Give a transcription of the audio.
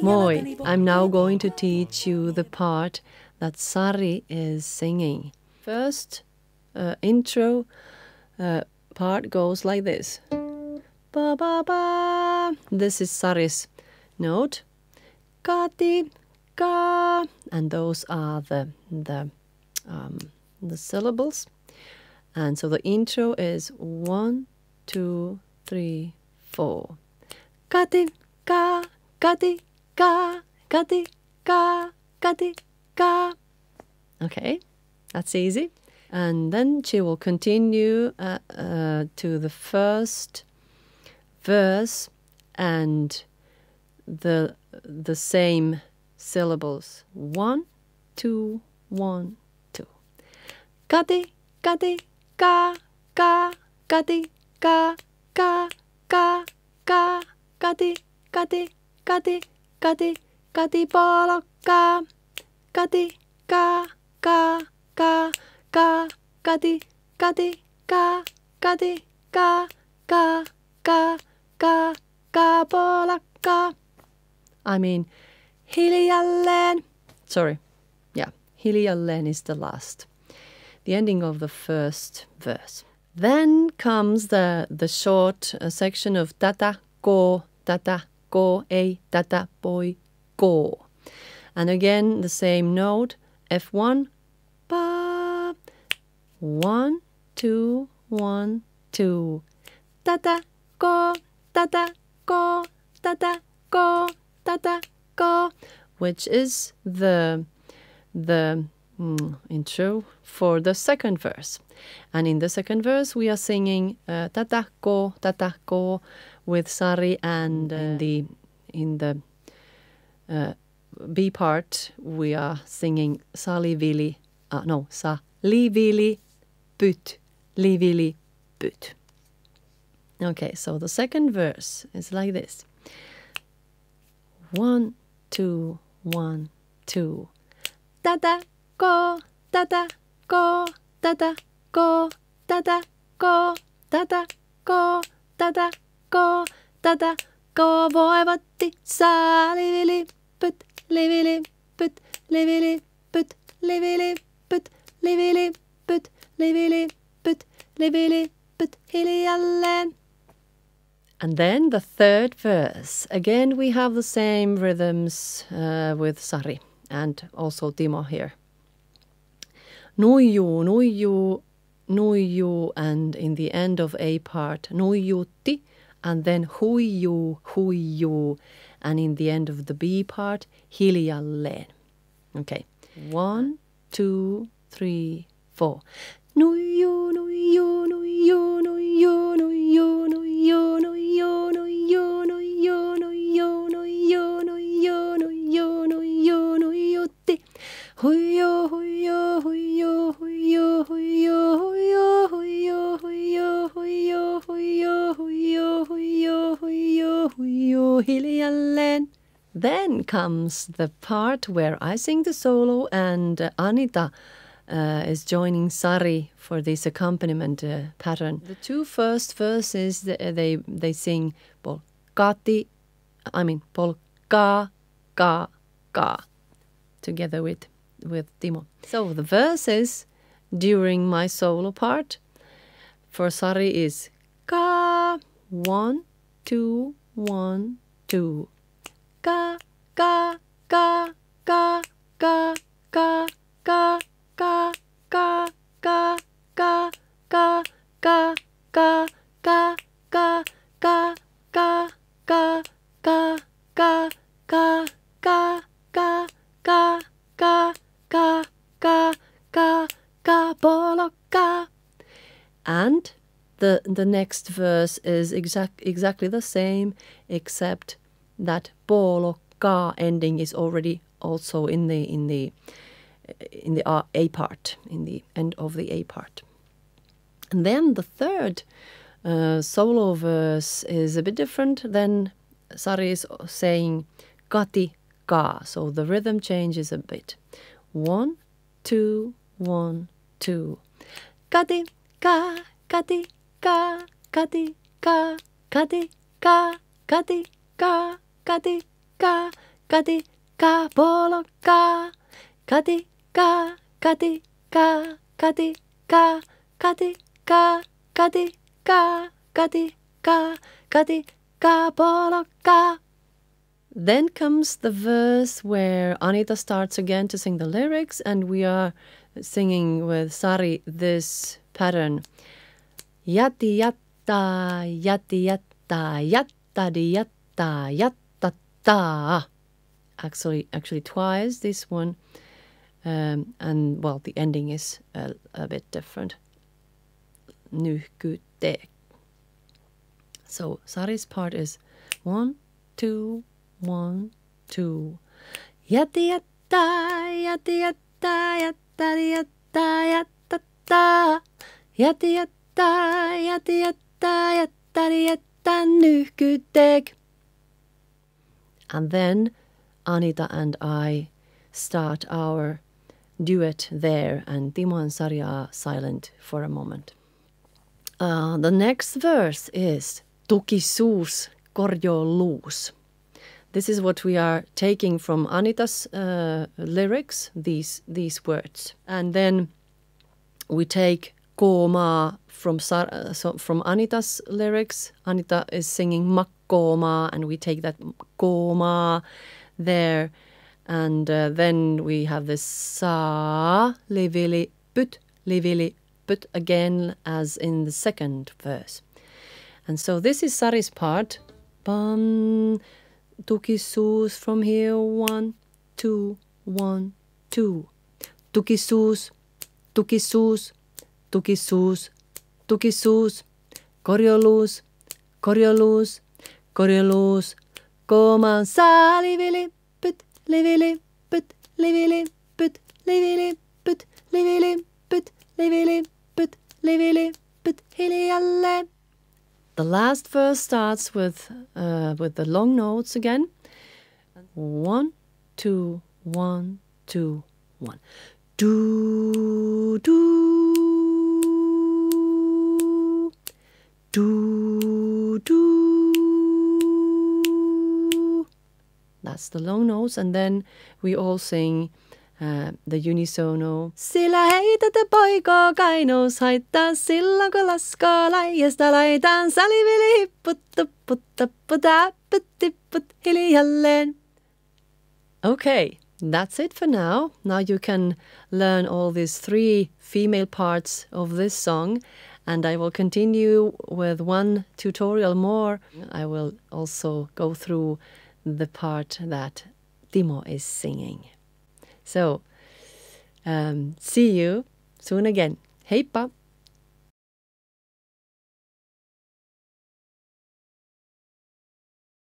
Moi, I'm now going to teach you the part that Sari is singing. First intro part goes like this. Ba ba ba. This is Sari's note. Kati ka, and those are the syllables. And so the intro is 1, 2, 3, 4. Kati ka, kati ka, kati ka, kati ka. Okay, that's easy. And then she will continue to the first verse and the same syllables. 1, 2, 1, 2. Kati, kati, ka, ka, kati, ka, ka, ka, ka, kati, kati, kati, kati, kati, polo, ka, kati, ka, ka, ka, ka, kati, kati, ka, kati, ka, ka, ka, ka, ka, polo, ka. I mean, hiljalleen. Sorry. Yeah, hiljalleen is the last, the ending of the first verse. Then comes the short section of tata, ko, ei, tata, poi, ko. And again, the same note, F1, ba. 1, 2, 1, 2. Tata, ko, tata, ko, tata, ko, tata, ko, which is the intro for the second verse. And in the second verse we are singing tata ko with Sari, and in the B part we are singing salivili put. Okay, so the second verse is like this. 1, 2, 1, 2. Tata ko, tata ko, tata ko, tata ko, tata ko, tata ko, tata ko, voivatti saalivilipput, livilipput, livilipput, livilipput, livilipput, livilipput, livilipput, hiljalleen. And then the third verse. Again, we have the same rhythms with Sari and also Timo here. Nuiju, nuiju, nuiju, and in the end of A part, nuijutti, and then huiju, huiju, and in the end of the B part, hiljalleen. Okay, 1, 2, 3, 4. Nuiju, nuiju, nuiju, nuiju, nuiju, nuiju, nuiju. Huyo, huyo, huyo, huyo, huyo, huyo, huyo, huyo, huyo, huyo, huyo, huyo, huyo, huyo, hiljalleen. Then comes the part where I sing the solo and Anita is joining Sari for this accompaniment pattern. The two first verses they sing polkati, I mean polka, ka, ka, together with Timo. So the verses during my solo part for Sari is ka, 1, 2, 1, 2. Ka, ka, ka, ka, ka, ka, ka, ka, ka, ka, ka, ka, ka, ka, ka, ka, ka, ka, ka, ka, ka, ka, ka, ka, ka, ka, ka, ka, ka, ka, polo, ka. And the next verse is exactly the same, except that polo ka ending is already also in the A part, in the end of the A part. And then the third solo verse is a bit different. Then Sari is saying kati ka, so the rhythm changes a bit. 1, 2, 1, 2. Kati ka, kati 까 까디 까 까디 까 까디 까 까디 까 까디 까 보러 까 까디 까 까디 까 까디 까 까디 까 까디 까 까디 까 까디 까 보러 까. Then comes the verse where Anita starts again to sing the lyrics, and we are singing with Sari this pattern. Yati yatta, yati yatta, yatta di yatta, yatta ta. Actually twice this one, and well, the ending is a bit different. Nuhkute. So Sari's part is 1, 2. 1, 2. Yati yatta, yati yatta, yatta yatta, yatta ta. Yati yatta, yati yatta, yatta yatta, nuhkuteg. And then Anita and I start our duet there, and Timo and Sarja are silent for a moment. The next verse is tukisuus korjoluus. This is what we are taking from Anita's lyrics, these words. And then we take koomaa from Anita's lyrics. Anita is singing makkoomaa, and we take that koomaa there. And then we have this saa livili put again, as in the second verse. And so this is Sari's part. Bum. Tukisuus from here, 1, 2, 1, 2. Tukisuus, tukisuus, tukisuus, tukisuus. Korjoluus, korjoluus, korjoluus. Koomaa saa livilipyt, livilipyt, livilipyt, livilipyt, livilipyt, livilipyt, livilipyt, hiljalleen. The last verse starts with the long notes again. 1, 2, 1, 2, 1. Do do do do. That's the long notes, and then we all sing the unisono. Sillä heitätä poikoo kainos haittaa, silloin kun laskoo laijasta laitaan. Salivili hipputta putta puta putipput hiljalleen. Okay, that's it for now. Now you can learn all these 3 female parts of this song, and I will continue with 1 tutorial more. I will also go through the part that Timo is singing. So, see you soon again. Heippa!